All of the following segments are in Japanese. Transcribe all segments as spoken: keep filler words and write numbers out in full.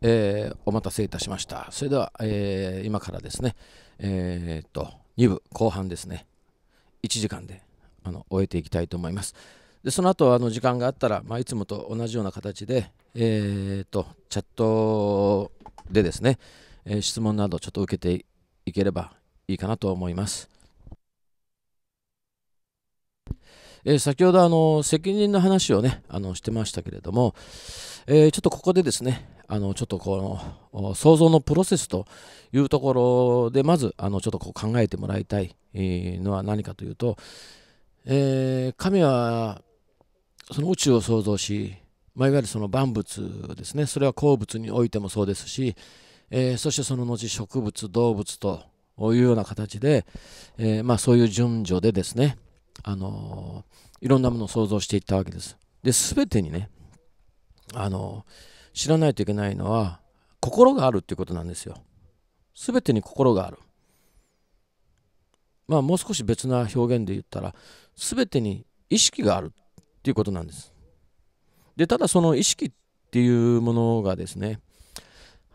えー、お待たせいたしました。それでは、えー、今からですね、えー、っとに部後半ですね、いちじかんであの終えていきたいと思います。でその後あの時間があったら、まあ、いつもと同じような形で、えー、っとチャットでですね、えー、質問などちょっと受けていければいいかなと思います。えー、先ほどあの責任の話をねあのしてましたけれども、えー、ちょっとここでですねあのちょっとこの想像のプロセスというところでまずあのちょっとこう考えてもらいたいのは何かというと、えー、神はその宇宙を創造し、まあ、いわゆるその万物ですね、それは鉱物においてもそうですし、えー、そしてその後植物動物というような形で、えーまあ、そういう順序でですねあのいろんなものを想像していったわけです。で全てにねあの知らないといけないのは心があるっていうことなんですよ。全てに心がある。まあもう少し別な表現で言ったら全てに意識があるっていうことなんです。でただその意識っていうものがですね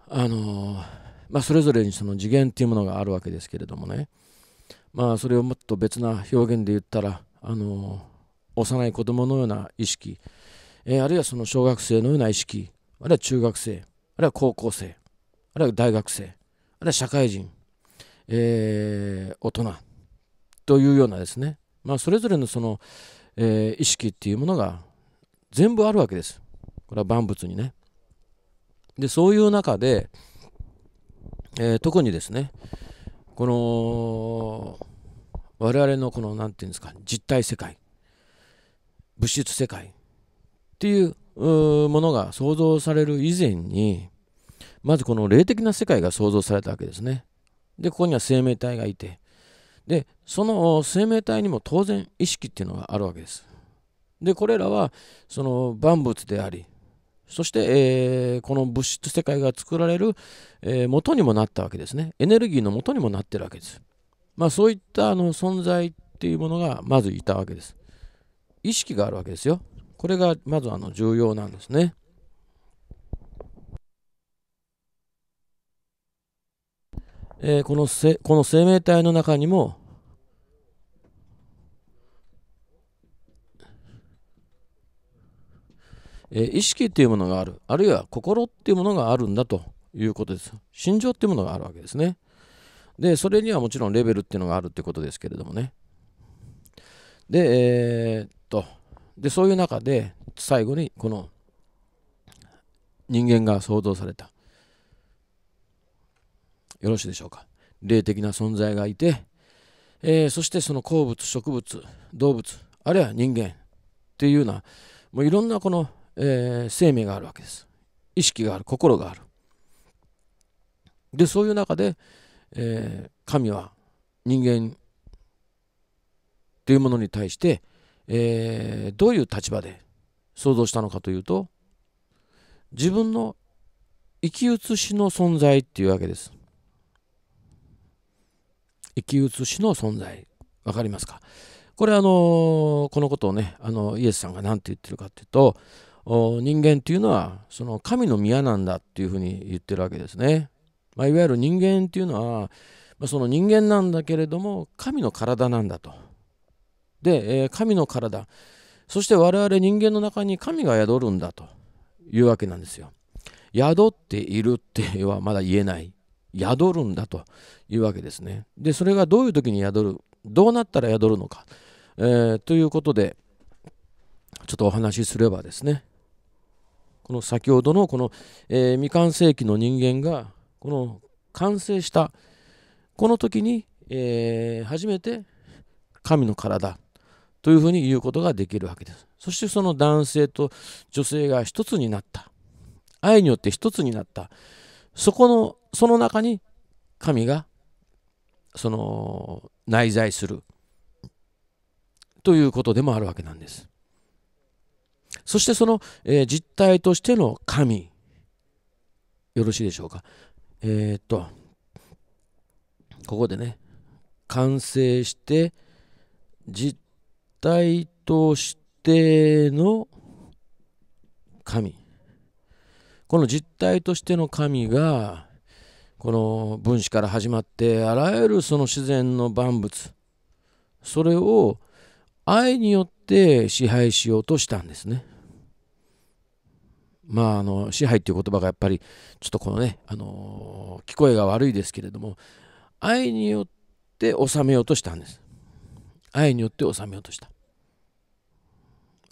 あの、まあ、それぞれにその次元っていうものがあるわけですけれどもね、まあそれをもっと別な表現で言ったらあの幼い子供のような意識、えー、あるいはその小学生のような意識、あるいは中学生、あるいは高校生、あるいは大学生、あるいは社会人、えー、大人というようなですね、まあ、それぞれのその、えー、意識っていうものが全部あるわけです。これは万物にね。でそういう中で、えー、特にですねこの我々のこの何て言うんですか、実体世界、物質世界っていうものが想像される以前にまずこの霊的な世界が想像されたわけですね。でここには生命体がいて、でその生命体にも当然意識っていうのがあるわけです。でこれらはその万物であり、そして、えー、この物質世界が作られる、えー、元にもなったわけですね。エネルギーの元にもなってるわけです。まあそういったあの存在っていうものがまずいたわけです。意識があるわけですよ。これがまずあの重要なんですね。えー、このせ、この生命体の中にも意識っていうものがある、あるいは心っていうものがあるんだということです。心情っていうものがあるわけですね。で、それにはもちろんレベルっていうのがあるってことですけれどもね。で、えー、っと、で、そういう中で最後にこの人間が想像された。よろしいでしょうか。霊的な存在がいて、えー、そしてその鉱物、植物、動物、あるいは人間っていうような、もういろんなこのえー、生命があるわけです。意識がある、心がある。でそういう中で、えー、神は人間というものに対して、えー、どういう立場で想像したのかというと、自分の生き写しの存在っていうわけです。生き写しの存在、わかりますか？これあのー、このことをねあのイエスさんが何て言ってるかっていうと、人間っていうのはその神の宮なんだっていうふうに言ってるわけですね。まあ、いわゆる人間っていうのは、まあ、その人間なんだけれども神の体なんだと。で、えー、神の体、そして我々人間の中に神が宿るんだというわけなんですよ。宿っているってはまだ言えない、宿るんだというわけですね。でそれがどういう時に宿る、どうなったら宿るのか、えー、ということでちょっとお話しすればですね、この先ほどのこの、えー、未完成期の人間がこの完成したこの時に、えー、初めて神の体というふうに言うことができるわけです。そしてその男性と女性が一つになった、愛によって一つになった、そこのその中に神がその内在するということでもあるわけなんです。そしてその、えー、実体としての神、よろしいでしょうか。えー、っとここでね、完成して実体としての神、この実体としての神がこの分子から始まってあらゆるその自然の万物、それを愛によって支配しようとしたんですね。まあ、あの支配っていう言葉がやっぱりちょっとこのね、あの聞こえが悪いですけれども、愛によって治めようとしたんです。愛によって治めようとした。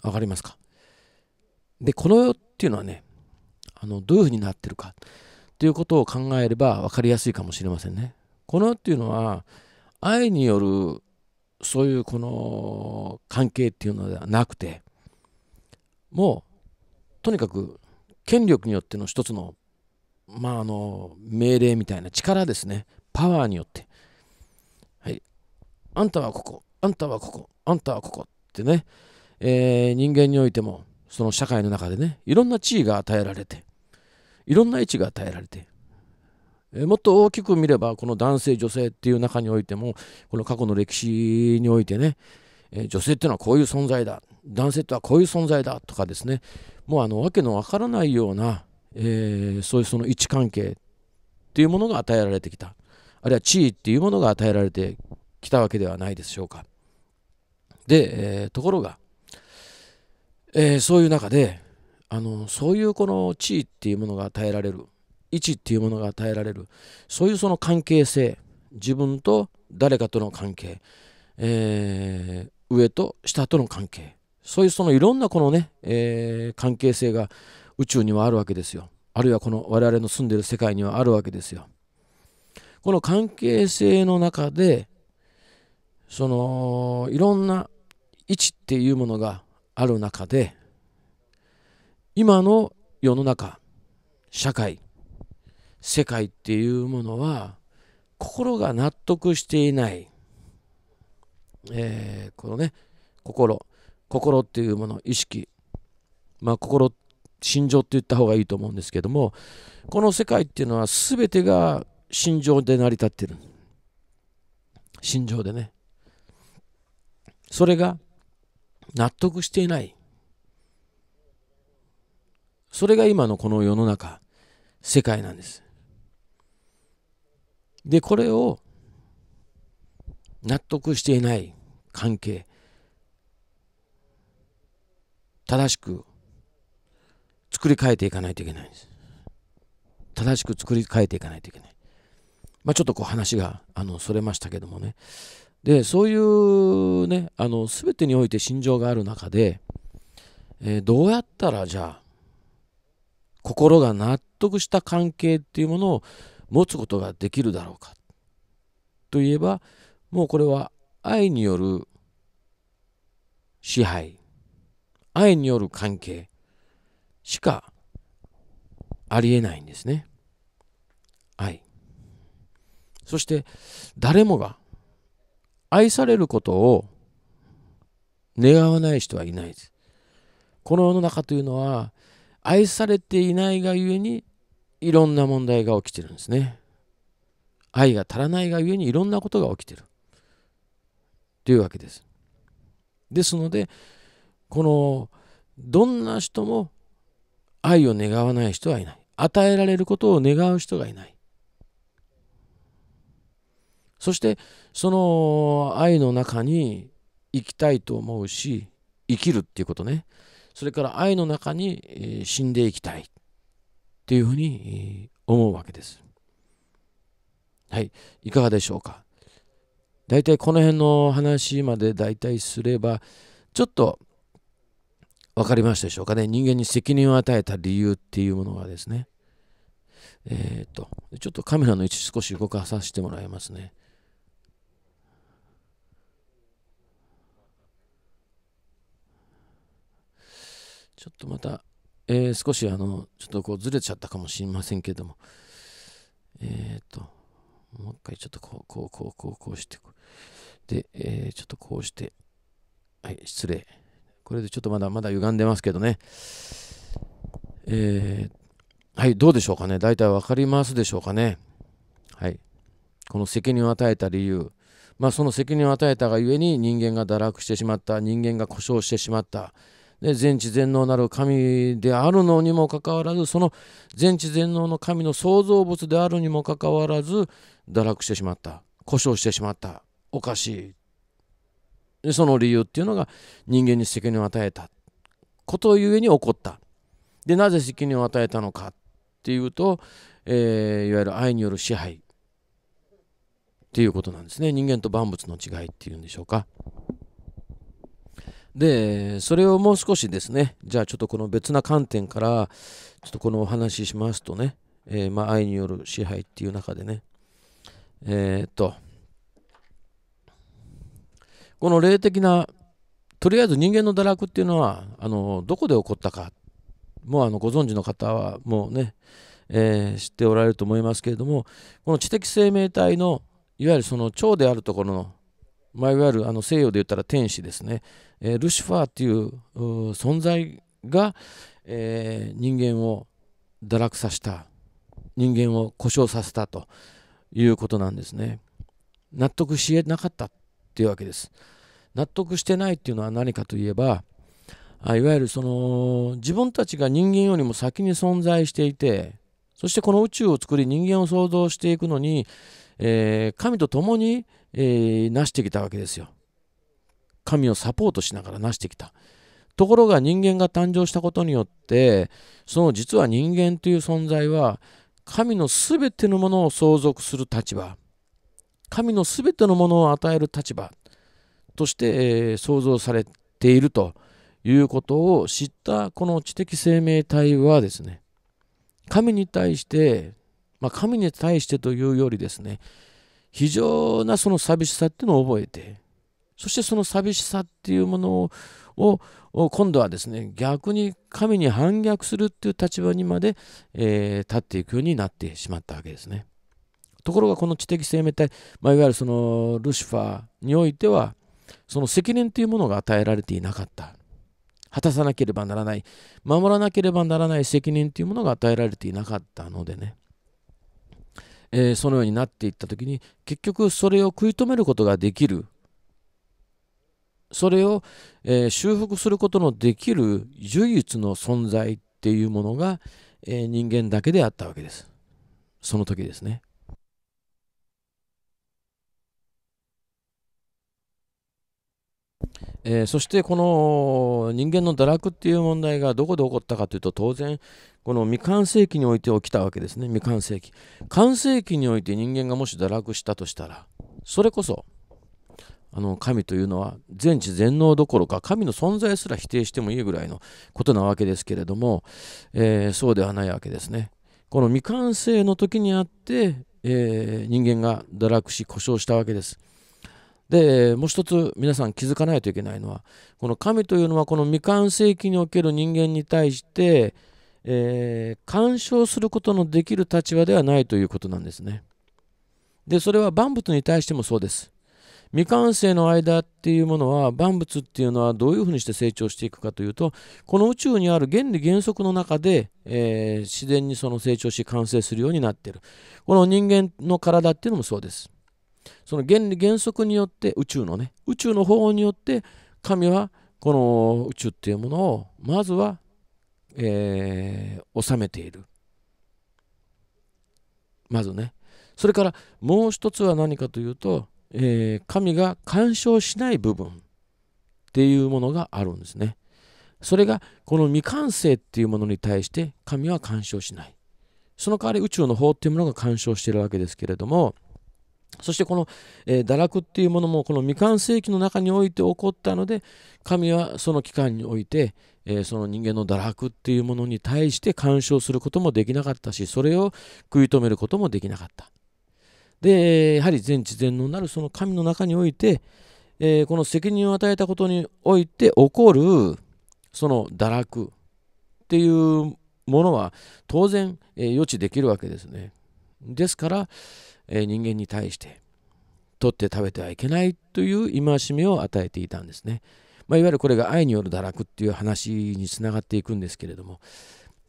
わかりますか？でこの世っていうのはね、あのどういうふうになってるかっていうことを考えれば分かりやすいかもしれませんね。この世っていうのは愛によるそういうこの関係っていうのではなくて、もうとにかく権力によっての一つの、まあ、あの命令みたいな力ですね。パワーによって、はい、あんたはここ、あんたはここ、あんたはここってね、えー、人間においてもその社会の中でね、いろんな地位が与えられて、いろんな位置が与えられて、えー、もっと大きく見ればこの男性女性っていう中においても、この過去の歴史においてね、えー、女性っていうのはこういう存在だ、男性とはこういう存在だとかですね、もうあの訳のわからないような、えー、そういうその位置関係っていうものが与えられてきた、あるいは地位っていうものが与えられてきたわけではないでしょうか。で、えー、ところが、えー、そういう中であのそういうこの地位っていうものが与えられる、位置っていうものが与えられる、そういうその関係性、自分と誰かとの関係、えー、上と下との関係、そういうそのいろんなこのね、えー、関係性が宇宙にはあるわけですよ。あるいはこの我々の住んでいる世界にはあるわけですよ。この関係性の中でそのいろんな位置っていうものがある中で、今の世の中、社会、世界っていうものは心が納得していない、えー、このね心心っていうもの、意識、まあ、心、心情って言った方がいいと思うんですけども、この世界っていうのは全てが心情で成り立ってる。心情でね。それが納得していない。それが今のこの世の中、世界なんです。で、これを納得していない関係。正しく作り変えていかないといけないんです。正しく作り変えていかないといけない。まあちょっとこう話があのそれましたけどもね。で、そういうね、あの全てにおいて心情がある中で、えー、どうやったらじゃあ心が納得した関係っていうものを持つことができるだろうかといえば、もうこれは愛による支配、愛による関係しかありえないんですね。愛。そして誰もが愛されることを願わない人はいないです。この世の中というのは愛されていないがゆえにいろんな問題が起きてるんですね。愛が足らないがゆえにいろんなことが起きてるというわけです。ですので、このどんな人も愛を願わない人はいない。与えられることを願う人がいない。そしてその愛の中に生きたいと思うし、生きるっていうことね。それから愛の中に死んでいきたいっていうふうに思うわけです。はい、いかがでしょうか。だいたいこの辺の話までだいたいすればちょっと分かりましたでしょうかね。人間に責任を与えた理由っていうものがですね、えー、っとちょっとカメラの位置少し動かさせてもらいますね。ちょっとまた、えー、少しあのちょっとこうずれちゃったかもしれませんけども、えー、っともう一回ちょっとこうこうこうこうこうしてで、えー、ちょっとこうして、はい失礼。これでちょっとまだまだ歪んでますけどね、えー、はい、どうでしょうかね。大体分かりますでしょうかね。はい、この責任を与えた理由、まあ、その責任を与えたがゆえに人間が堕落してしまった、人間が故障してしまった、ね、全知全能なる神であるのにもかかわらず、その全知全能の神の創造物であるにもかかわらず堕落してしまった、故障してしまった、おかしい。でその理由っていうのが、人間に責任を与えたことゆえに起こった。でなぜ責任を与えたのかっていうと、えー、いわゆる愛による支配っていうことなんですね。人間と万物の違いっていうんでしょうか。でそれをもう少しですね、じゃあちょっとこの別な観点からちょっとこのお話ししますとね、えー、まあ愛による支配っていう中でね、えー、っとこの霊的な、とりあえず人間の堕落っていうのはあのどこで起こったか、もうあのご存知の方はもうね、えー、知っておられると思いますけれども、この知的生命体のいわゆるその長であるところの、まあ、いわゆるあの西洋で言ったら天使ですね、えー、ルシファーっていう存在が、えー、人間を堕落させた、人間を故障させたということなんですね。納得しえなかったっていうわけです。納得してないっていうのは何かといえば、あいわゆるその自分たちが人間よりも先に存在していて、そしてこの宇宙を作り人間を創造していくのに、えー、神と共に、えー、成してきたわけですよ。神をサポートしながら成してきた。ところが人間が誕生したことによって、その実は人間という存在は神の全てのものを相続する立場、神の全てのものを与える立場として、えー、創造されているということを知ったこの知的生命体はですね、神に対して、まあ、神に対してというよりですね、非常なその寂しさっていうのを覚えて、そしてその寂しさっていうものを今度はですね、逆に神に反逆するっていう立場にまで、えー、立っていくようになってしまったわけですね。ところがこの知的生命体、まあ、いわゆるそのルシファーにおいては、その責任というものが与えられていなかった。果たさなければならない、守らなければならない責任というものが与えられていなかったのでね、えー、そのようになっていった時に、結局それを食い止めることができる、それを、えー、修復することのできる唯一の存在っていうものが、えー、人間だけであったわけです。その時ですね。えー、そしてこの人間の堕落っていう問題がどこで起こったかというと、当然この未完成期において起きたわけですね。未完成期、完成期において人間がもし堕落したとしたら、それこそあの神というのは全知全能どころか神の存在すら否定してもいいぐらいのことなわけですけれども、えー、そうではないわけですね。この未完成の時にあって、えー、人間が堕落し故障したわけです。でもう一つ皆さん気づかないといけないのは、この神というのはこの未完成期における人間に対して、えー、干渉することのできる立場ではないということなんですね。でそれは万物に対してもそうです。未完成の間っていうものは、万物っていうのはどういうふうにして成長していくかというと、この宇宙にある原理原則の中で、えー、自然にその成長し完成するようになっている。この人間の体っていうのもそうです。その原理原則によって、宇宙のね、宇宙の方によって神はこの宇宙っていうものをまずは、えー、治めている。まずね、それからもう一つは何かというと、えー、神が干渉しない部分っていうものがあるんですね。それがこの未完成っていうものに対して神は干渉しない。その代わり宇宙の方っていうものが干渉しているわけですけれども、そしてこの、えー、堕落っていうものもこの未完成期の中において起こったので、神はその期間において、えー、その人間の堕落っていうものに対して干渉することもできなかったし、それを食い止めることもできなかった。でやはり全知全能なるその神の中において、えー、この責任を与えたことにおいて起こるその堕落っていうものは当然、えー、予知できるわけですね。ですから人間に対して取って食べてはいけないという戒めを与えていたんですね。まあ、いわゆるこれが愛による堕落っていう話につながっていくんですけれども、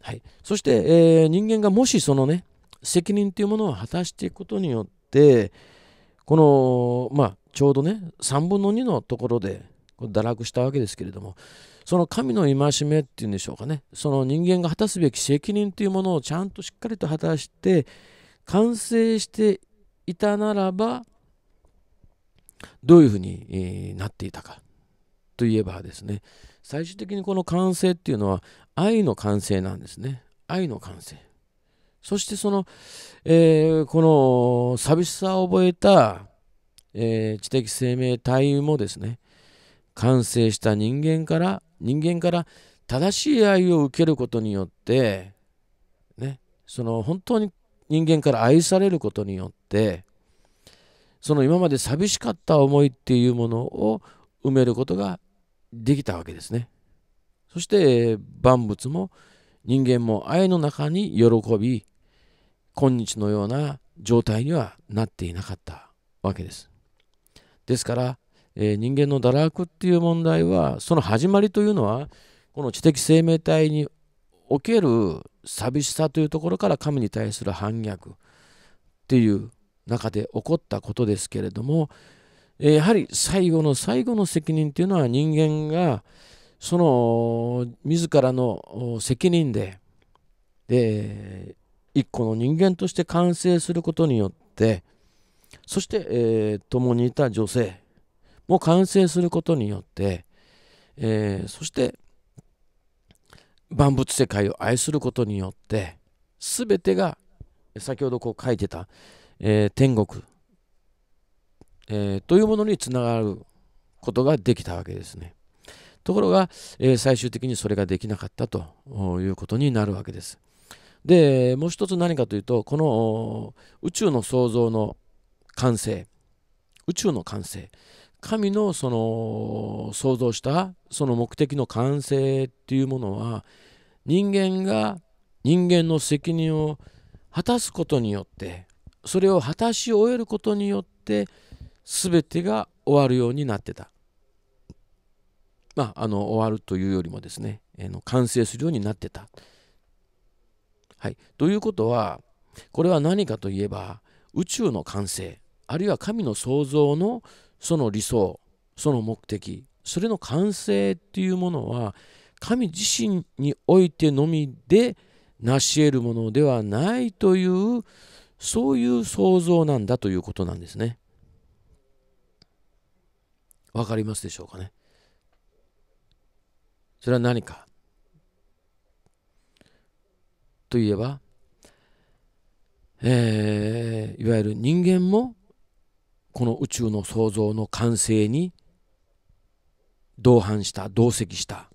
はい、そして、えー、人間がもしそのね責任というものを果たしていくことによって、このまあちょうどねさんぶんのにのところで堕落したわけですけれども、その神の戒めっていうんでしょうかね、その人間が果たすべき責任というものをちゃんとしっかりと果たして完成していたならば、どういうふうになっていたかといえばですね、最終的にこの完成っていうのは愛の完成なんですね。愛の完成。そしてその、えー、この寂しさを覚えた、えー、知的生命体もですね、完成した人間から人間から正しい愛を受けることによって、ね、その本当に人間から愛されることによって、その今まで寂しかった思いっていうものを埋めることができたわけですね。そして万物も人間も愛の中に喜び、今日のような状態にはなっていなかったわけです。ですから、えー、人間の堕落っていう問題は、その始まりというのはこの知的生命体における寂しさというところから神に対する反逆っていう中で起こったことですけれども、やはり最後の最後の責任というのは人間がその自らの責任で、で一個の人間として完成することによって、そして、えー、共にいた女性も完成することによって、えー、そして万物世界を愛することによって、全てが先ほどこう書いてたえー、天国、えー、というものにつながることができたわけですね。ところが、えー、最終的にそれができなかったということになるわけです。で、もう一つ何かというと、この宇宙の創造の完成、宇宙の完成、神のその創造したその目的の完成っていうものは、人間が人間の責任を果たすことによって、それを果たし終えることによって全てが終わるようになってた。まあ、あの終わるというよりもですね、えの完成するようになってた。はい、ということは、これは何かといえば、宇宙の完成、あるいは神の創造のその理想、その目的、それの完成っていうものは、神自身においてのみで成し得るものではないという、そういう想像なんだということなんですね。わかりますでしょうかね。それは何かといえば、えー、いわゆる人間もこの宇宙の創造の完成に同伴した、同席した。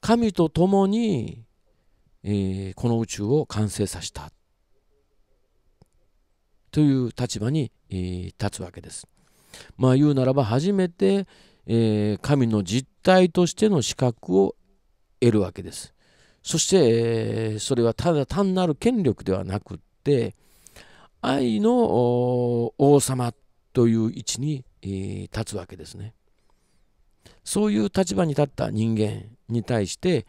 神と共に、えー、この宇宙を完成させた。という立場に立つわけです。まあ言うならば、初めて神の実体としての資格を得るわけです。そしてそれはただ単なる権力ではなくって、愛の王様という位置に立つわけですね。そういう立場に立った人間に対して、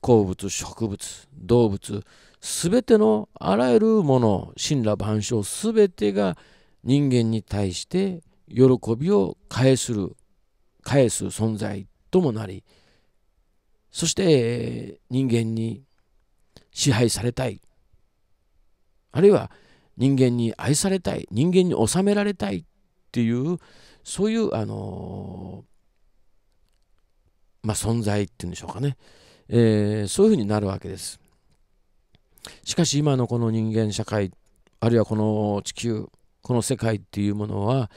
鉱物、植物、動物、すべてのあらゆるもの、森羅万象すべてが人間に対して喜びを返する返す存在ともなり、そして人間に支配されたい、あるいは人間に愛されたい、人間に収められたいっていう、そういうあのまあ存在っていうんでしょうかね、えー、そういうふうになるわけです。しかし今のこの人間社会、あるいはこの地球、この世界っていうものは、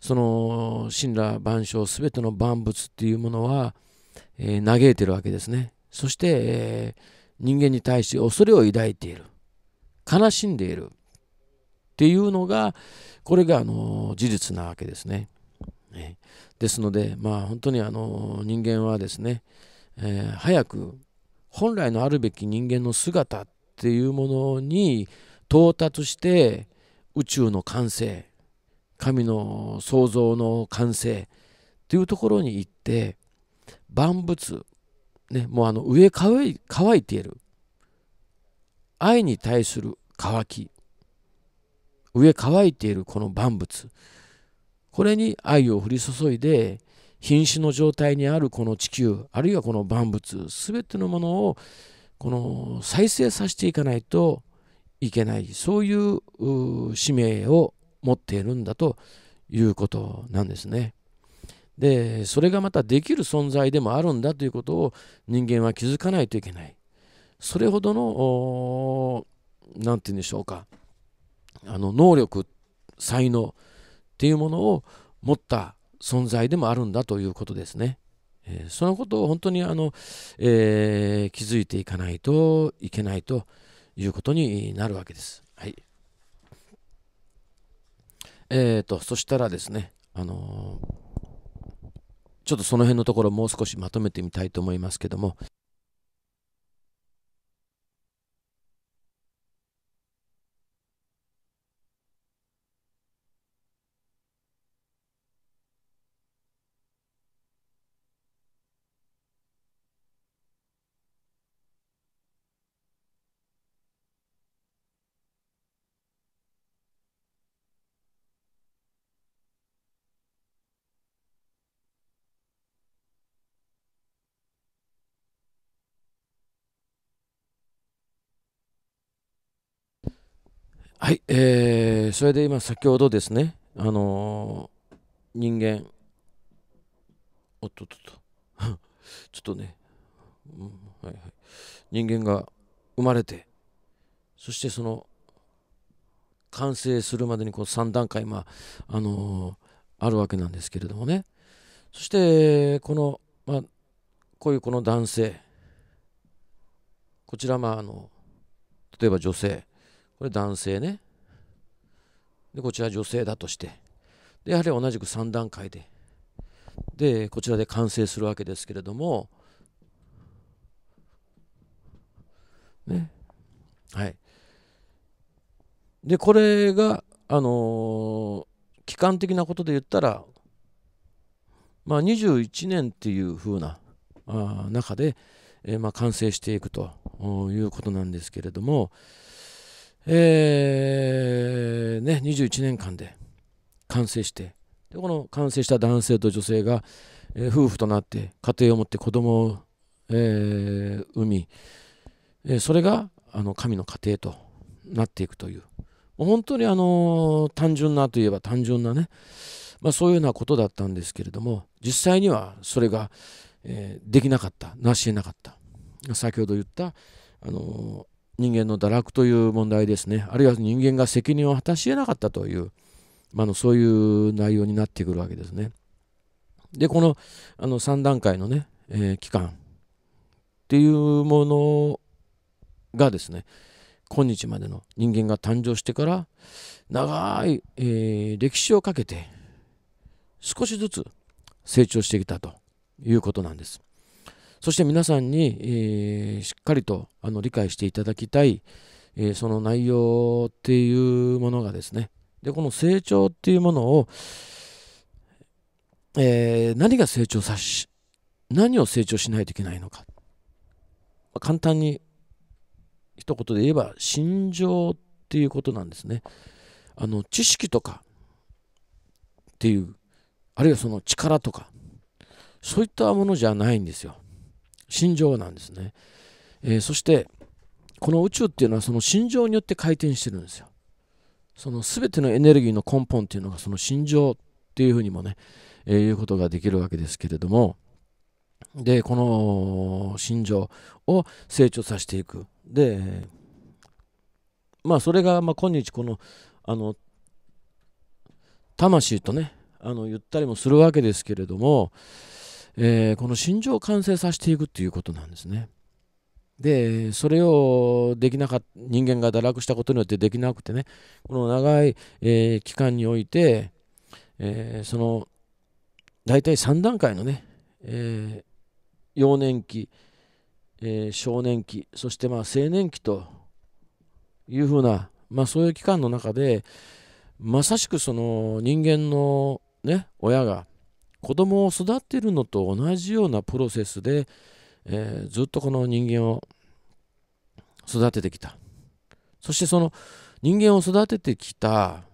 その森羅万象すべての万物っていうものは、えー、嘆いてるわけですね。そして、えー、人間に対して恐れを抱いている、悲しんでいるっていうのが、これがあの事実なわけですね。ね、ですので、まあ、本当にあの人間はですね、えー、早く本来のあるべき人間の姿っていうものに到達して、宇宙の完成、神の創造の完成というところに行って、万物、ね、もうあの上乾い、乾いている愛に対する乾き、上乾いているこの万物、これに愛を降り注いで、瀕死の状態にあるこの地球、あるいはこの万物全てのものをこの再生させていかないといけない、そういう使命を持っているんだということなんですね。でそれがまたできる存在でもあるんだということを人間は気づかないといけない。それほどの何て言うんでしょうか、あの能力、才能っていうものを持った存在でもあるんだということですね。えー、そのことを本当にあの、えー、気づいていかないといけないということになるわけです。はい。えーと、そしたらですね、あのー、ちょっとその辺のところもう少しまとめてみたいと思いますけども。はい、えー、それで今先ほどですね、あのー、人間、おっとっとっとちょっとね、うんはいはい、人間が生まれて、そしてその完成するまでにこうさんだんかい、まああのー、あるわけなんですけれどもね。そしてこの、まあ、こういうこの男性、こちらまああの例えば女性、これ男性ね。で、こちら女性だとして。で、やはり同じくさんだんかいで。で、こちらで完成するわけですけれども。ね。はい。で、これが、あのー、期間的なことで言ったら、まあ、にじゅういちねんっていうふうなあ中で、えーまあ、完成していくということなんですけれども、えーね、にじゅういちねんかんで完成して、でこの完成した男性と女性が、えー、夫婦となって家庭を持って子供を、えー、産み、えー、それがあの神の家庭となっていくという、もう本当に、あのー、単純なといえば単純なね、まあ、そういうようなことだったんですけれども、実際にはそれが、えー、できなかった、成し得なかった、先ほど言った、あのー人間の堕落という問題ですね。あるいは人間が責任を果たし得なかったという、まあ、のそういう内容になってくるわけですね。でこの、 あのさんだんかいのね、えー、期間っていうものがですね、今日までの人間が誕生してから長い、えー、歴史をかけて少しずつ成長してきたということなんです。そして皆さんに、えー、しっかりとあの理解していただきたい、えー、その内容っていうものがですね、でこの成長っていうものを、えー、何が成長さし何を成長しないといけないのか、簡単に一言で言えば心情っていうことなんですね。あの知識とかっていう、あるいはその力とか、そういったものじゃないんですよ。心情なんですね。えー、そしてこの宇宙っていうのはその心情によって回転してるんですよ。その全てのエネルギーの根本っていうのがその心情っていうふうにもね、えー、いうことができるわけですけれども、でこの心情を成長させていく。でまあそれがまあ今日このあの魂とね、あの言ったりもするわけですけれども。えー、この心情を完成させていくということなんですね。でそれをできなかった、人間が堕落したことによってできなくてね、この長い、えー、期間において、えー、その大体さんだんかいのね、えー、幼年期、えー、少年期、そしてまあ青年期というふうな、まあ、そういう期間の中でまさしくその人間の、ね、親が子供を育てるのと同じようなプロセスで、えー、ずっとこの人間を育ててきた。そしてその人間を育ててきた、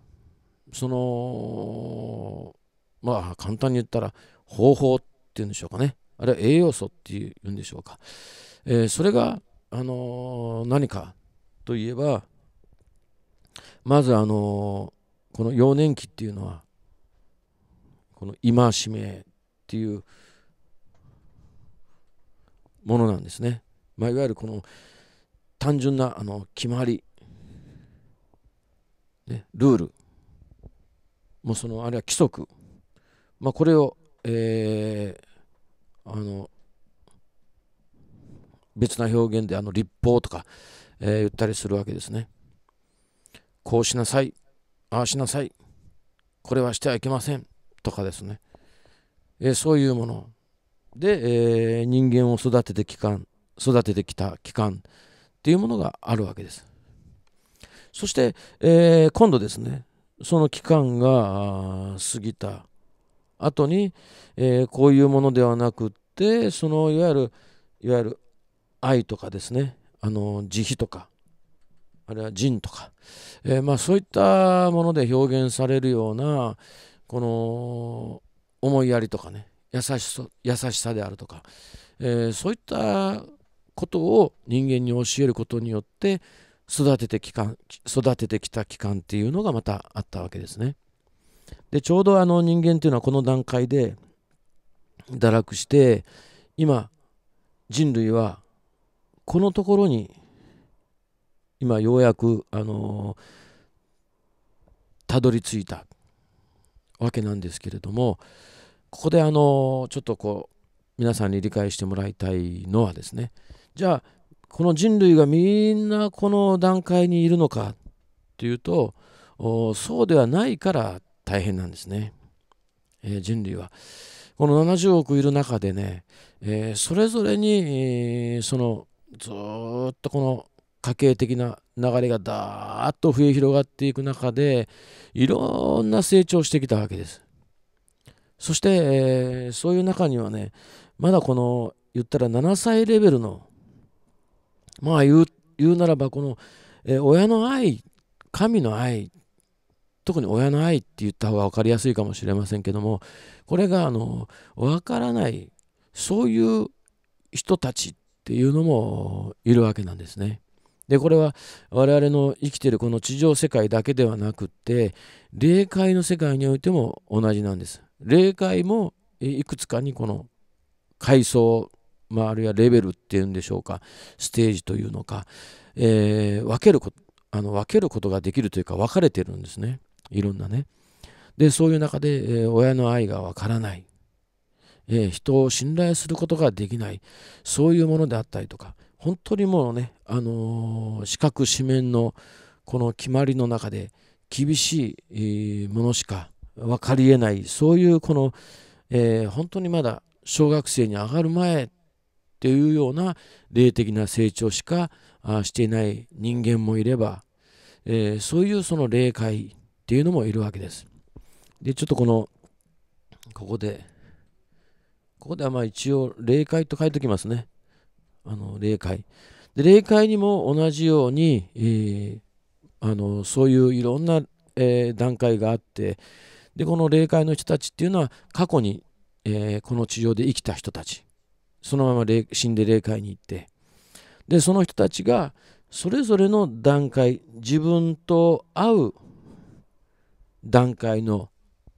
そのまあ簡単に言ったら方法っていうんでしょうかね、あるいは栄養素っていうんでしょうか、えー、それが、あのー、何かといえば、まず、あのー、この幼年期っていうのはこの戒めっていうものなんですね。まあ、いわゆるこの単純なあの決まり、ね、ルール、もうそのあれは規則、まあ、これを、えー、あの別な表現であの律法とか、えー、言ったりするわけですね。こうしなさい、ああしなさい、これはしてはいけませんとかですね、えー、そういうもので、えー、人間を育ててきた育ててきた期間っていうものがあるわけです。そして、えー、今度ですね、その期間が過ぎた後に、えー、こういうものではなくって、そのいわゆるいわゆる愛とかですね、あの慈悲とか、あるいは仁とか、えーまあ、そういったもので表現されるようなこの思いやりとかね、優しさ、優しさであるとか、えー、そういったことを人間に教えることによって育ててきか育ててきた期間っていうのがまたあったわけですね。でちょうどあの人間っていうのはこの段階で堕落して、今人類はこのところに今ようやくあのたどり着いたわけなんですけれども、ここであのちょっとこう皆さんに理解してもらいたいのはですね、じゃあこの人類がみんなこの段階にいるのかっていうと、そうではないから大変なんですね。えー、人類はこのななじゅうおくいる中でね、えー、それぞれに、えー、そのずっとこの家系的な流れがだーっと増え広がっていく中で、いろんな成長してきたわけです。そして、えー、そういう中にはね、まだこの言ったらななさいレベルの、まあ言う、言うならばこの、えー、親の愛、神の愛、特に親の愛って言った方が分かりやすいかもしれませんけども、これがあの分からないそういう人たちっていうのもいるわけなんですね。でこれは我々の生きているこの地上世界だけではなくって、霊界の世界においても同じなんです。霊界もいくつかにこの階層、まあ、あるいはレベルっていうんでしょうか、ステージというのか、えー、分けること、あの分けることができるというか、分かれてるんですね、いろんなね。でそういう中で、えー、親の愛が分からない、えー、人を信頼することができない、そういうものであったりとか、本当にもうね、あのー、四角四面のこの決まりの中で厳しいものしか分かりえない、そういうこの、えー、本当にまだ小学生に上がる前っていうような霊的な成長しかしていない人間もいれば、えー、そういうその霊界っていうのもいるわけです。でちょっとこのここでここではまあ一応霊界と書いておきますね。あの霊界で霊界にも同じように、えー、あのそういういろんな、えー、段階があって、でこの霊界の人たちっていうのは過去に、えー、この地上で生きた人たち、そのまま死んで霊界に行って、でその人たちがそれぞれの段階、自分と合う段階の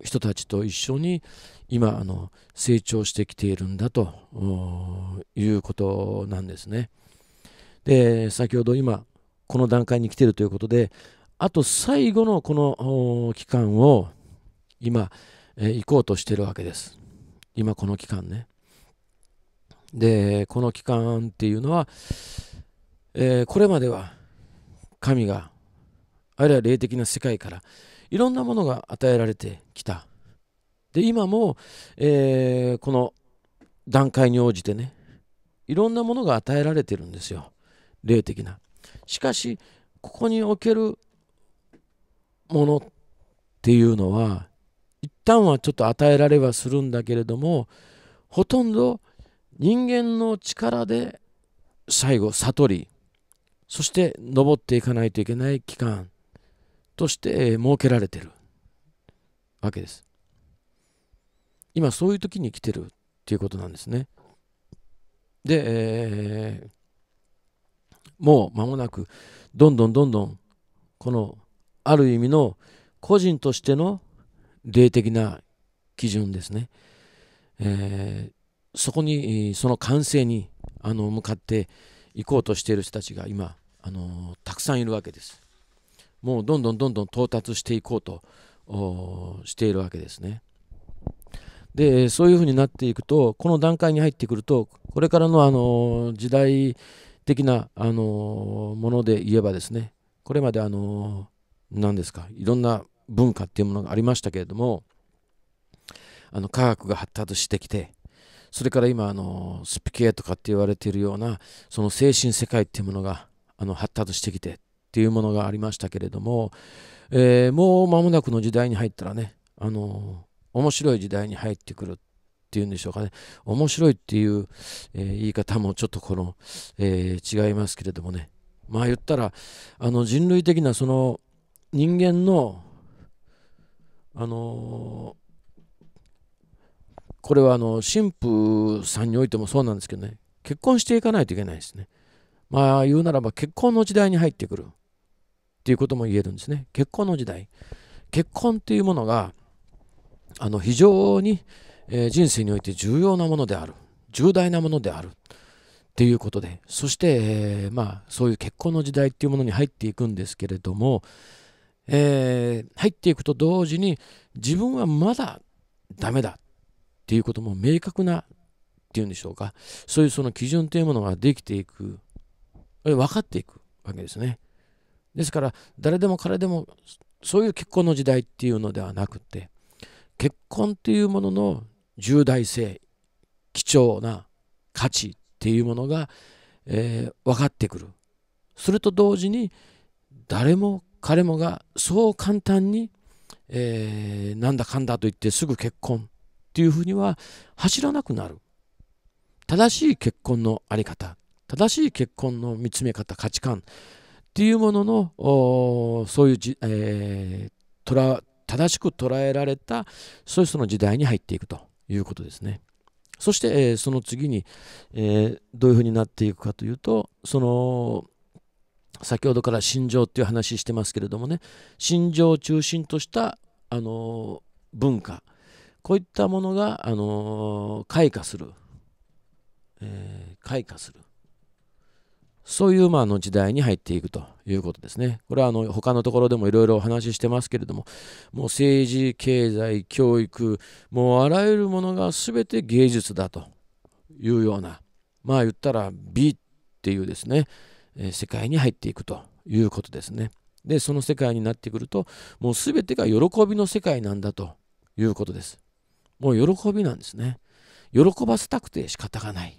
人たちと一緒に今あの成長してきているんだということなんですね。で先ほど今この段階に来ているということで、あと最後のこの期間を今、えー、行こうとしているわけです、今この期間ね。でこの期間っていうのは、えー、これまでは神があるいは霊的な世界からいろんなものが与えられてきた。で今も、えー、この段階に応じてね、いろんなものが与えられてるんですよ、霊的な。しかしここにおけるものっていうのは一旦はちょっと与えられはするんだけれども、ほとんど人間の力で最後悟り、そして登っていかないといけない期間として設けられているわけです。今そういう時に来てるっていうことなんですね。で、えー、もう間もなくどんどんどんどんこのある意味の個人としての霊的な基準ですね、えー、そこにその完成にあの向かっていこうとしている人たちが今あのたくさんいるわけです。もうどんどんどんどん到達していこうとしているわけですね。でそういうふうになっていくと、この段階に入ってくると、これからのあの時代的なあのもので言えばですね、これまであの何ですか、いろんな文化っていうものがありましたけれども、あの科学が発達してきて、それから今あのスピケとかって言われているようなその精神世界っていうものがあの発達してきてっていうものがありましたけれども、えー、もう間もなくの時代に入ったらね、あの面白い時代に入ってくるっていうんでしょうかね。面白いっていう、えー、言い方もちょっとこの、えー、違いますけれどもね、まあ言ったらあの人類的なその人間のあのー、これはあの神父さんにおいてもそうなんですけどね、結婚していかないといけないですね。まあ言うならば結婚の時代に入ってくるっていうことも言えるんですね。結婚の時代、結婚っていうものがあの非常に人生において重要なものである、重大なものであるっていうことで、そして、えー、まあそういう結婚の時代っていうものに入っていくんですけれども、えー、入っていくと同時に自分はまだダメだっていうことも明確なっていうんでしょうか、そういうその基準というものができていく、分かっていくわけですね。ですから誰でも彼でもそういう結婚の時代っていうのではなくて、結婚っていうものの重大性、貴重な価値っていうものが、えー、分かってくる。それと同時に誰も彼もがそう簡単に、えー、なんだかんだと言ってすぐ結婚っていうふうには走らなくなる。正しい結婚の在り方、正しい結婚の見つめ方、価値観っていうもののそういうじ、えー、とら正しく捉えられた、そういうその時代に入っていくということですね。そして、えー、その次に、えー、どういうふうになっていくかというと、その先ほどから心情っていう話してますけれどもね、心情を中心とした、あのー、文化、こういったものが、あのー、開花する、えー、開花する、そういうまあの時代に入っていくということですね。これはあの他のところでもいろいろお話ししてますけれども、もう政治、経済、教育、もうあらゆるものが全て芸術だというような、まあ言ったら美っていうですね、えー、世界に入っていくということですね。でその世界になってくると、もう全てが喜びの世界なんだということです。もう喜びなんですね。喜ばせたくて仕方がない、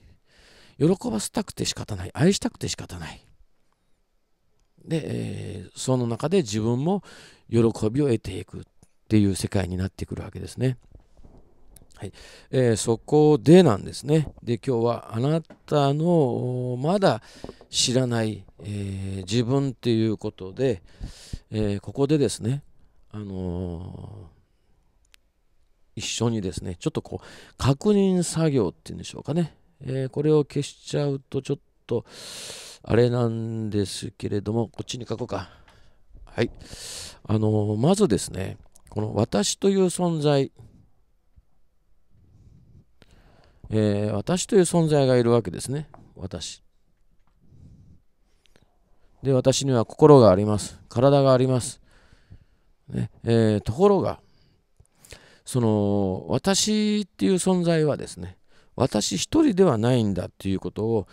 喜ばせたくて仕方ない、愛したくて仕方ない。で、えー、その中で自分も喜びを得ていくっていう世界になってくるわけですね。はい、えー、そこでなんですね。で、今日はあなたのまだ知らない、えー、自分っていうことで、えー、ここでですね、あのー、一緒にですね、ちょっとこう確認作業っていうんでしょうかね。えー、これを消しちゃうとちょっとあれなんですけれども、こっちに書こうか。はい。あのー、まずですね、この私という存在、えー、私という存在がいるわけですね。私。で、私には心があります。体があります。ね、えー、ところが、その、私っていう存在はですね、私一人ではないんだということを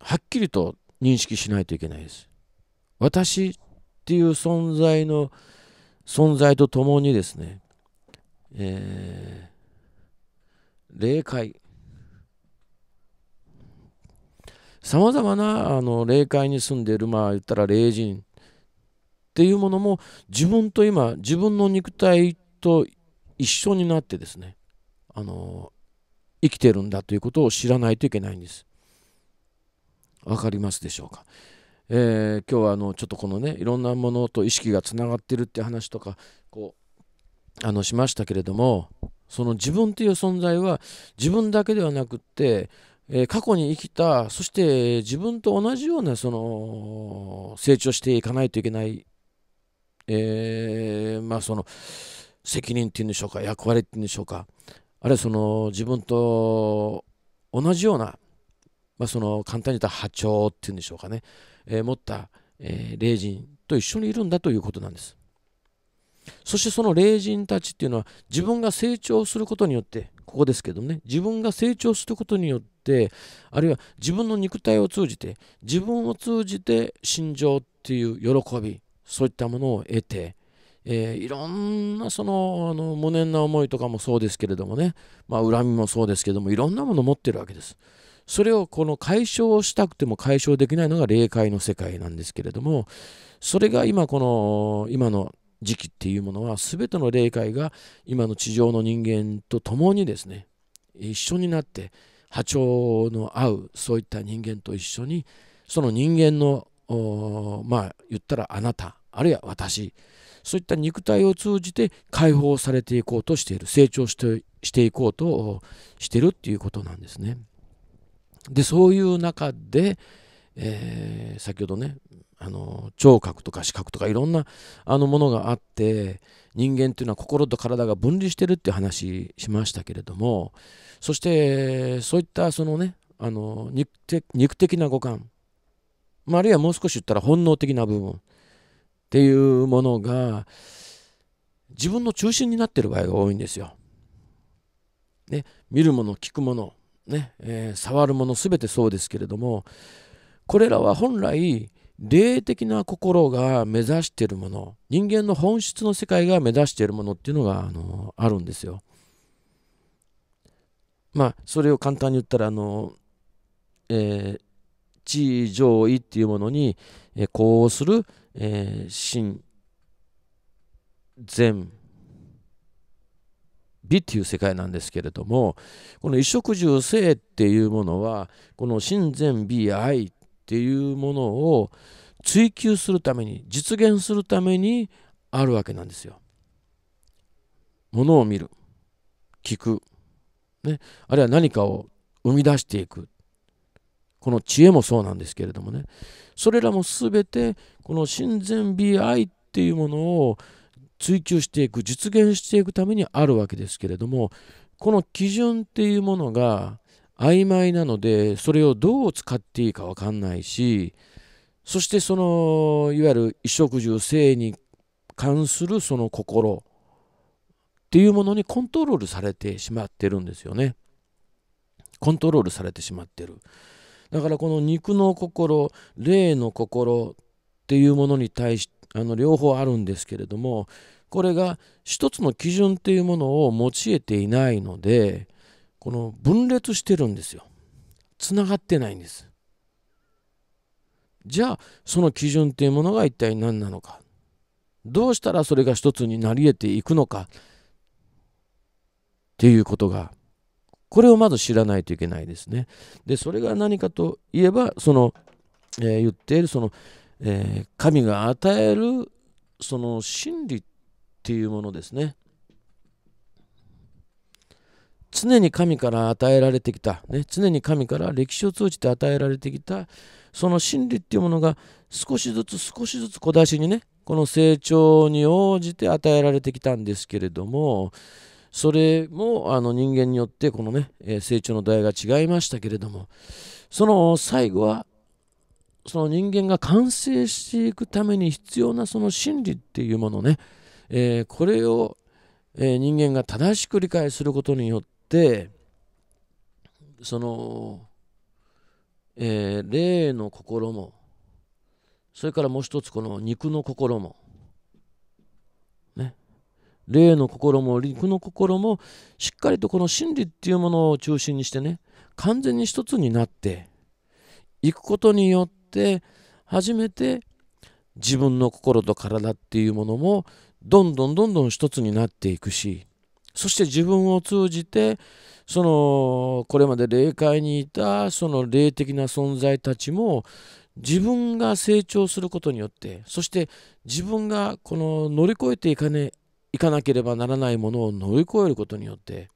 はっきりと認識しないといけないです。私っていう存在の存在とともにですね、えー、霊界、さまざまなあの霊界に住んでいる、まあ言ったら霊人っていうものも自分と今自分の肉体と一緒になってですね、あの生きてるんだということを知らないといけないんです。わかりますでしょうか。えー、今日はあのちょっとこのね、いろんなものと意識がつながってるって話とかこうあのしましたけれども、その自分という存在は自分だけではなくって、えー、過去に生きた、そして自分と同じようなその成長していかないといけない、えー、まあその責任っていうんでしょうか、役割っていうんでしょうか、あるいはその自分と同じような、まあ、その簡単に言った波長っていうんでしょうかね、えー、持った、えー、霊人と一緒にいるんだということなんです。そしてその霊人たちっていうのは自分が成長することによって、ここですけどもね、自分が成長することによって、あるいは自分の肉体を通じて、自分を通じて心情っていう喜び、そういったものを得て、えー、いろんなそのあの無念な思いとかもそうですけれどもね、まあ、恨みもそうですけども、いろんなものを持ってるわけです。それをこの解消したくても解消できないのが霊界の世界なんですけれども、それが今この今の時期っていうものは、全ての霊界が今の地上の人間と共にですね、一緒になって波長の合うそういった人間と一緒に、その人間のまあ言ったらあなた、あるいは私、そういった肉体を通じて解放されていこうとしている、成長して、していこうとしているっていうことなんですね。でそういう中で、えー、先ほどね、あの聴覚とか視覚とかいろんなあのものがあって、人間というのは心と体が分離してるって話しましたけれども、そしてそういったその、ね、あの 肉, 肉的な五感、まあ、あるいはもう少し言ったら本能的な部分っていうものが自分の中心になっている場合が多いんですよ。ね、見るもの、聞くもの、ねえー、触るもの、全てそうですけれども、これらは本来霊的な心が目指しているもの、人間の本質の世界が目指しているものっていうのが あ, のあるんですよ。まあそれを簡単に言ったら、あの、えー、地上位っていうものに、えー、こうする、えー、心善美っていう世界なんですけれども、この衣食住性っていうものは、この心善美愛っていうものを追求するために、実現するためにあるわけなんですよ。ものを見る、聞く、ね、あるいは何かを生み出していく、この知恵もそうなんですけれどもね、それらも全てこの心善美愛っていうものを追求していく、実現していくためにあるわけですけれども、この基準っていうものが曖昧なので、それをどう使っていいか分かんないし、そしてそのいわゆる衣食住性に関するその心っていうものにコントロールされてしまってるんですよね。コントロールされてしまってる。だからこの肉の心、霊の心っていうものに対して、あの両方あるんですけれども、これが一つの基準っていうものを用いていないので、この分裂してるんですよ。つながってないんです。じゃあその基準っていうものが一体何なのか、どうしたらそれが一つになり得ていくのかっていうことが、これをまず知らないといけないですね。でそれが何かといえば、その、えー、言っているその、えー、神が与えるその真理っていうものですね。常に神から与えられてきた、ね、常に神から歴史を通じて与えられてきたその真理っていうものが、少しずつ少しずつ小出しにね、この成長に応じて与えられてきたんですけれども、それもあの人間によってこのね、成長の度合いが違いましたけれども、その最後はその人間が完成していくために必要なその真理っていうものね、えー、これを人間が正しく理解することによって、その、えー、霊の心も、それからもう一つこの肉の心も、ね、霊の心も肉の心もしっかりとこの真理っていうものを中心にしてね、完全に一つになっていくことによって、初めて自分の心と体っていうものもどんどんどんどん一つになっていくし、そして自分を通じてそのこれまで霊界にいたその霊的な存在たちも、自分が成長することによって、そして自分がこの乗り越えていかねいかなければならないものを乗り越えることによって、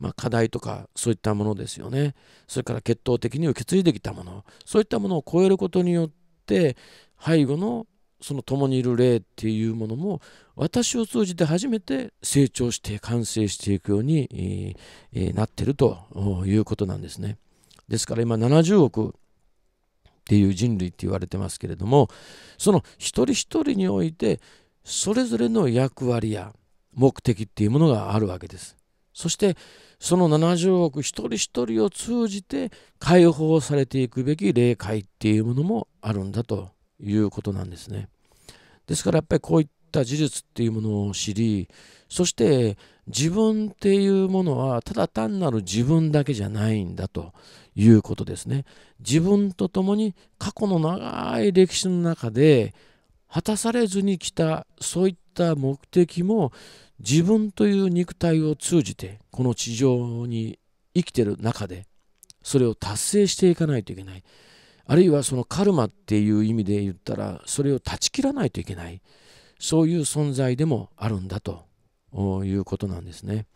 まあ、課題とかそういったものですよね。それから血統的に受け継いできたもの、そういったものを超えることによって背後のその共にいる霊っていうものも私を通じて初めて成長して完成していくようになっているということなんですね。ですから今ななじゅうおくっていう人類って言われてますけれども、その一人一人においてそれぞれの役割や目的っていうものがあるわけです。そしてそのななじゅうおく一人一人を通じて解放されていくべき霊界っていうものもあるんだということなんですね。ですからやっぱりこういった事実っていうものを知り、そして自分っていうものはただ単なる自分だけじゃないんだということですね。自分とともに過去の長い歴史の中で果たされずにきたそういった目的も自分という肉体を通じてこの地上に生きてる中でそれを達成していかないといけない。あるいはそのカルマっていう意味で言ったらそれを断ち切らないといけない、そういう存在でもあるんだということなんですね。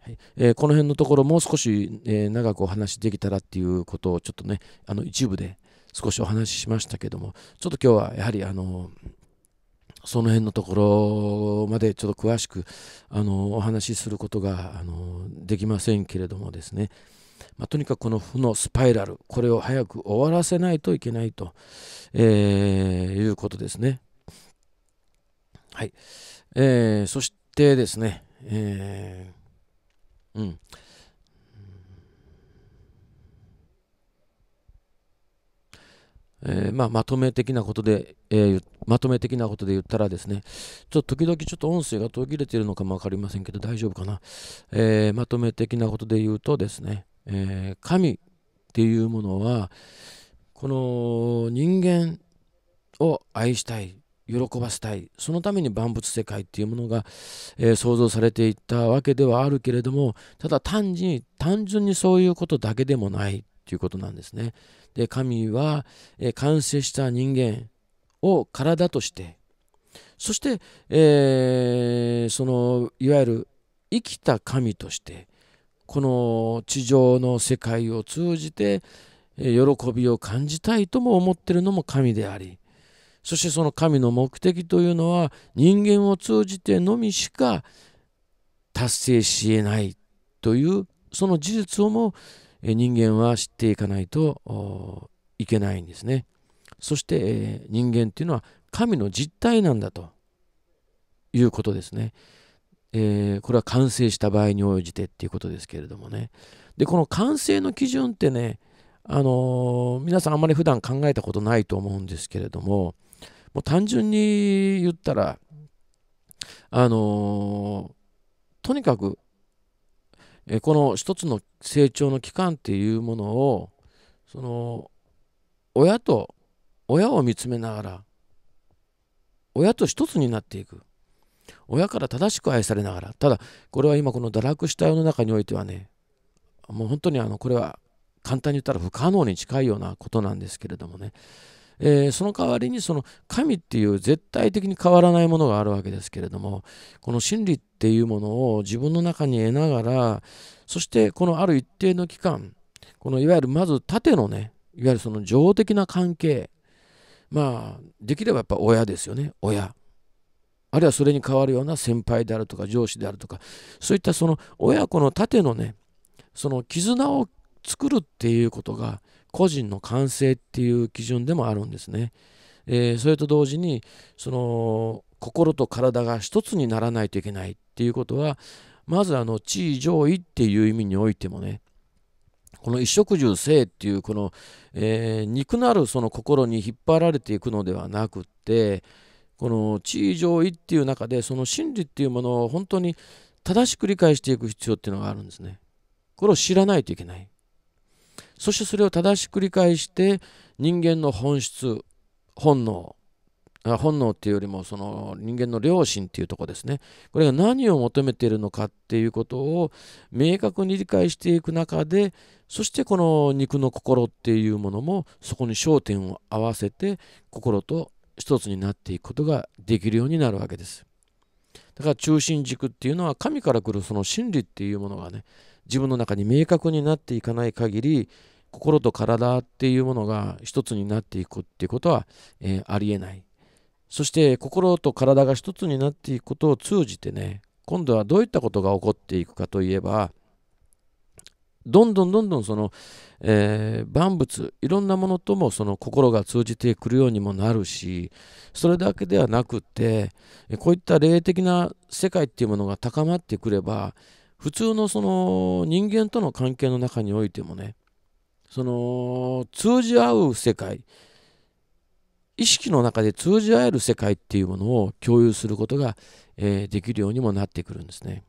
はい、えー、この辺のところもう少し、えー、長くお話できたらっていうことをちょっとね、あの一部で少しお話ししましたけども、ちょっと今日はやはりあのその辺のところまでちょっと詳しくあのお話しすることがあのできませんけれどもですね、まあ、とにかくこの負のスパイラル、これを早く終わらせないといけないと、えー、いうことですね。はい、えー、そしてですね、えー、うん。えーまあ、まとめ的なことで、えー、まとめ的なことで言ったらですね、ちょっと時々ちょっと音声が途切れているのかも分かりませんけど大丈夫かな、えー、まとめ的なことで言うとですね、えー、神っていうものはこの人間を愛したい、喜ばせたい、そのために万物世界っていうものが、えー、創造されていったわけではあるけれども、ただ単に単純にそういうことだけでもないということなんですね。で、神は、えー、完成した人間を体として、そして、えー、そのいわゆる生きた神としてこの地上の世界を通じて、えー、喜びを感じたいとも思っているのも神であり、そしてその神の目的というのは人間を通じてのみしか達成しえないというその事実をも人間は知っていかないといけないんですね。そして人間っていうのは神の実体なんだということですね。えー、これは完成した場合に応じてっていうことですけれどもね。で、この完成の基準ってね、あのー、皆さんあんまり普段考えたことないと思うんですけれども、もう単純に言ったら、あのー、とにかくこの一つの成長の期間っていうものをその親と親を見つめながら、親と一つになっていく、親から正しく愛されながら、ただこれは今この堕落した世の中においてはね、もう本当にあのこれは簡単に言ったら不可能に近いようなことなんですけれどもね、えー、その代わりにその神っていう絶対的に変わらないものがあるわけですけれども、この真理っていうものを自分の中に得ながら、そしてこのある一定の期間、このいわゆるまず縦のね、いわゆるその情的な関係、まあできればやっぱ親ですよね、親、あるいはそれに代わるような先輩であるとか上司であるとか、そういったその親子の縦のね、その絆を作るっていうことが個人の完成っていう基準でもあるんですね。えー、それと同時にその心と体が一つにならないといけないっていうことは、まずあの地位上位っていう意味においてもね、この衣食住性っていうこの、えー、肉なるその心に引っ張られていくのではなくって、この地位上位っていう中でその真理っていうものを本当に正しく理解していく必要っていうのがあるんですね。これを知らないといけない。そしてそれを正しく理解して人間の本質、本能、本能っていうよりもその人間の良心っていうところですね、これが何を求めているのかっていうことを明確に理解していく中で、そしてこの肉の心っていうものもそこに焦点を合わせて心と一つになっていくことができるようになるわけです。だから中心軸っていうのは神から来るその真理っていうものがね、自分の中に明確になっていかない限り、心と体っていうものが一つになっていくっていうことは、えー、ありえない。そして心と体が一つになっていくことを通じてね、今度はどういったことが起こっていくかといえば、どんどんどんどんその、えー、万物いろんなものともその心が通じてくるようにもなるし、それだけではなくってこういった霊的な世界っていうものが高まってくれば、普通のその人間との関係の中においてもね、その通じ合う世界、意識の中で通じ合える世界っていうものを共有することが、えー、できるようにもなってくるんですね。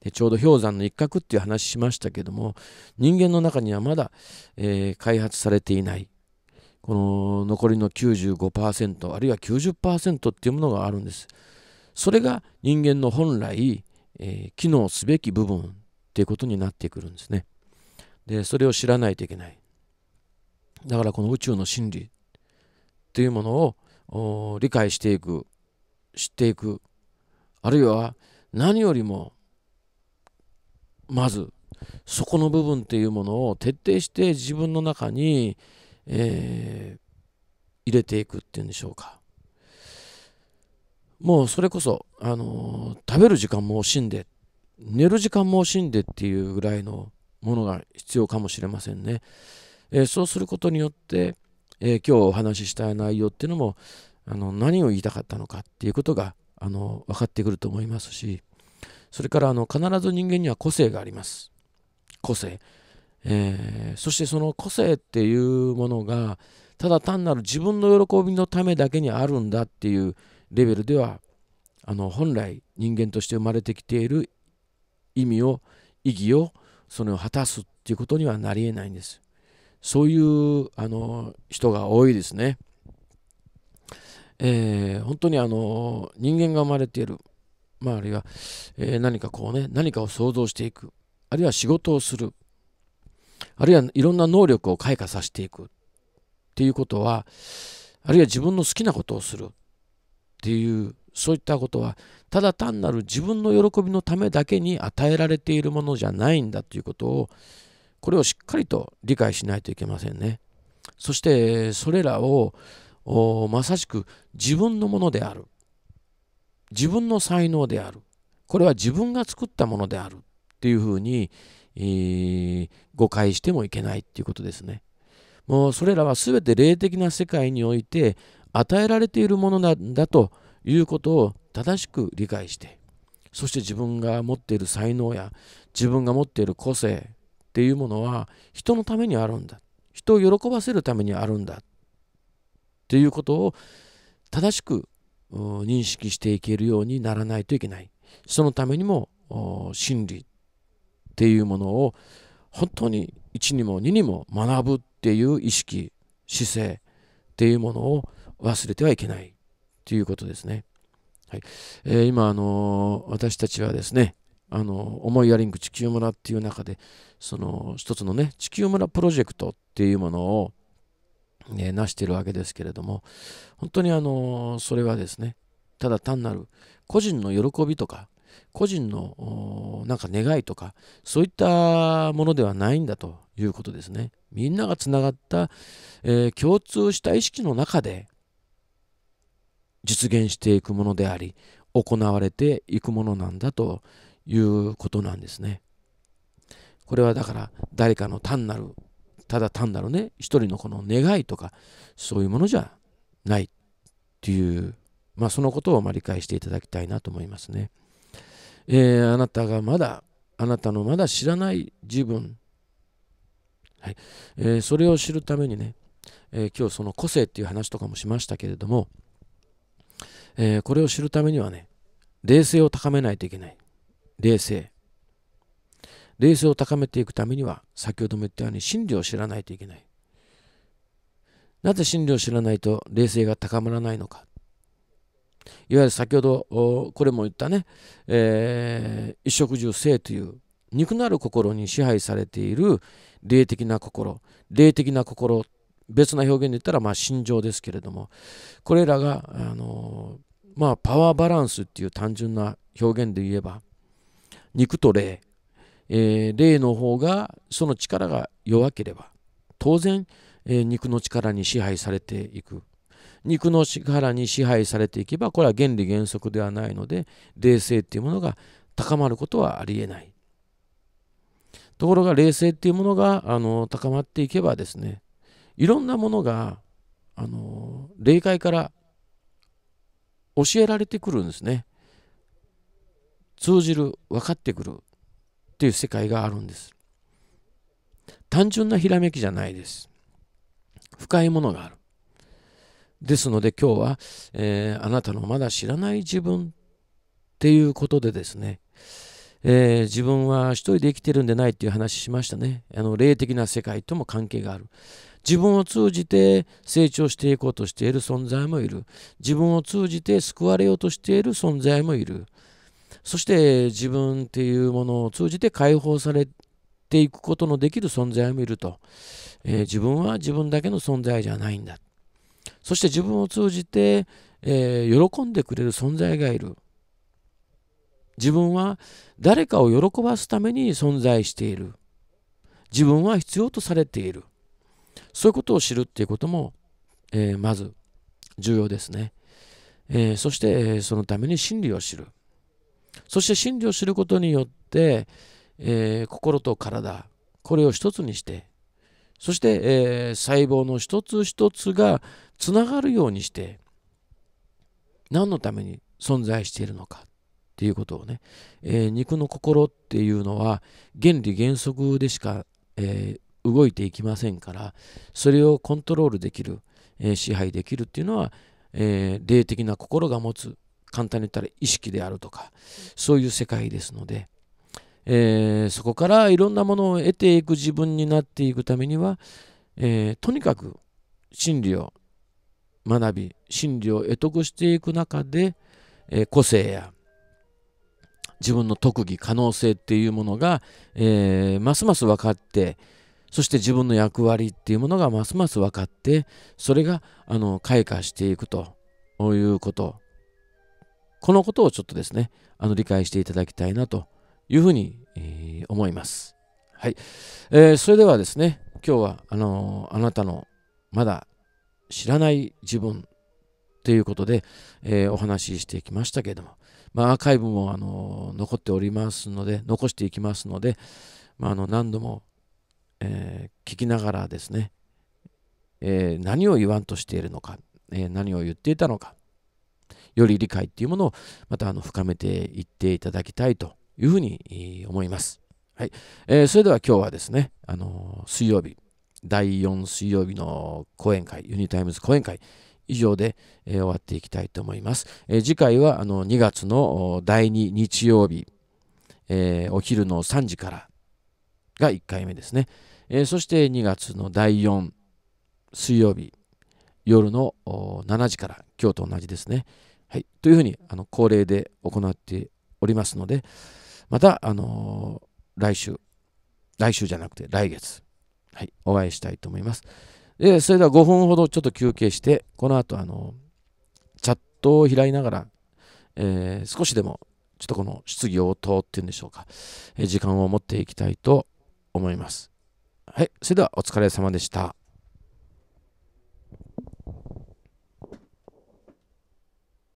でちょうど氷山の一角っていう話しましたけども、人間の中にはまだ、えー、開発されていないこの残りの きゅうじゅうごパーセント あるいは きゅうじゅっパーセント っていうものがあるんです。それが人間の本来、えー、機能すべき部分っていうことになってくるんですね。でそれを知らないといけない。だからこの宇宙の真理というものを理解していく、知っていく、あるいは何よりもまずそこの部分っていうものを徹底して自分の中に、えー、入れていくっていうんでしょうか。もうそれこそ、あのー、食べる時間も惜しんで、寝る時間も惜しんでっていうぐらいのものが必要かもしれませんね。えー、そうすることによって、えー、今日お話ししたい内容っていうのも、あの何を言いたかったのかっていうことがあの分かってくると思いますし、それからあの必ず人間には個性があります。個性、えー、そしてその個性っていうものがただ単なる自分の喜びのためだけにあるんだっていうレベルでは、あの本来人間として生まれてきている意味を意義をそれを果たすっていうことにはなりえないんです。そういうあの人が多いですね。えー、本当にあの人間が生まれている、まあ、あるいは、えー、何かこうね、何かを想像していく、あるいは仕事をする、あるいはいろんな能力を開花させていくっていうことは、あるいは自分の好きなことをするっていう、そういったことはただ単なる自分の喜びのためだけに与えられているものじゃないんだということを、これをしっかりと理解しないといけませんね。そしてそれらをまさしく自分のものである、自分の才能である、これは自分が作ったものであるっていうふうに、えー、誤解してもいけないっていうことですね。もうそれらは全て霊的な世界において与えられているものなんだということを正しく理解して、そして自分が持っている才能や自分が持っている個性っていうものは人のためにあるんだ、人を喜ばせるためにあるんだっていうことを正しく認識していけるようにならないといけない。そのためにも真理っていうものを本当にいちにもににも学ぶっていう意識、姿勢っていうものを忘れてはいけないということですね。はい、えー、今、あのー、私たちはですね、あのー、思いやりんく地球村っていう中で、その一つのね、地球村プロジェクトっていうものをね、成しているわけですけれども、本当にあのそれはですね、ただ単なる個人の喜びとか個人のなんか願いとか、そういったものではないんだということですね。みんながつながった、えー、共通した意識の中で実現していくものであり、行われていくものなんだということなんですね。これはだから誰かの単なるただ単なるね、一人のこの願いとかそういうものじゃないっていう、まあ、そのことをまあ理解していただきたいなと思いますね。えー、あなたがまだあなたのまだ知らない自分、はい、えー、それを知るためにね、えー、今日その個性っていう話とかもしましたけれども、えー、これを知るためにはね、冷静を高めないといけない。冷静冷静を高めていくためには、先ほども言ったように真理を知らないといけない。なぜ真理を知らないと冷静が高まらないのか。いわゆる先ほどこれも言ったね、えー、一食住性という肉なる心に支配されている霊的な心、霊的な心、別な表現で言ったらまあ心情ですけれども、これらがあのーまあパワーバランスっていう単純な表現で言えば、肉と霊、えー、霊の方がその力が弱ければ当然、えー、肉の力に支配されていく。肉の力に支配されていけば、これは原理原則ではないので、霊性っていうものが高まることはありえない。ところが霊性っていうものがあの高まっていけばですね、いろんなものがあの霊界から教えられてくるんですね。通じる、分かってくるっていう世界があるんです。単純なひらめきじゃないです。深いものがある。ですので今日は、えー、あなたのまだ知らない自分っていうことでですね、えー、自分は一人で生きてるんでないっていう話しましたね。あの霊的な世界とも関係がある。自分を通じて成長していこうとしている存在もいる。自分を通じて救われようとしている存在もいる。そして自分っていうものを通じて解放されていくことのできる存在もいると、えー、自分は自分だけの存在じゃないんだ。そして自分を通じて、えー、喜んでくれる存在がいる。自分は誰かを喜ばすために存在している。自分は必要とされている。そういうことを知るっていうことも、えー、まず重要ですね。えー、そして、えー、そのために真理を知る。そして真理を知ることによって、えー、心と体、これを一つにして、そして、えー、細胞の一つ一つがつながるようにして、何のために存在しているのかっていうことをね、えー、肉の心っていうのは原理原則でしか、えー、動いていきませんから、それをコントロールできる、えー、支配できるっていうのは、えー、霊的な心が持つ、簡単に言ったら意識であるとか、そういう世界ですので、えー、そこからいろんなものを得ていく自分になっていくためには、えー、とにかく真理を学び、真理を得得していく中で、えー、個性や自分の特技、可能性っていうものが、えー、ますます分かって、そして自分の役割っていうものがますます分かって、それがあの開花していくということ、このことをちょっとですね、あの理解していただきたいなというふうに、えー、思います。はい、えー。それではですね、今日はあのー、あなたのまだ知らない自分ということで、えー、お話ししてきましたけれども、まあ、アーカイブも、あのー、残っておりますので、残していきますので、まあ、あの何度も、えー、聞きながらですね、えー、何を言わんとしているのか、えー、何を言っていたのか、より理解っていうものをまたあの深めていっていただきたいというふうに思います。はい、えー、それでは今日はですね、あのー、水曜日、だいよん水曜日の講演会、ユニタイムズ講演会、以上で、えー、終わっていきたいと思います。えー、次回はあのにがつのだいに日曜日、えー、お昼のさんじからがいっかいめですね。えー、そしてにがつのだいよん水曜日、夜のしちじから、今日と同じですね。はい、というふうにあの恒例で行っておりますので、また、あのー、来週、来週じゃなくて来月、はい、お会いしたいと思います。で、それではごふんほどちょっと休憩して、この後、あのー、チャットを開いながら、えー、少しでもちょっとこの質疑応答っていうんでしょうか、えー、時間を持っていきたいと思います。はい、それではお疲れ様でした。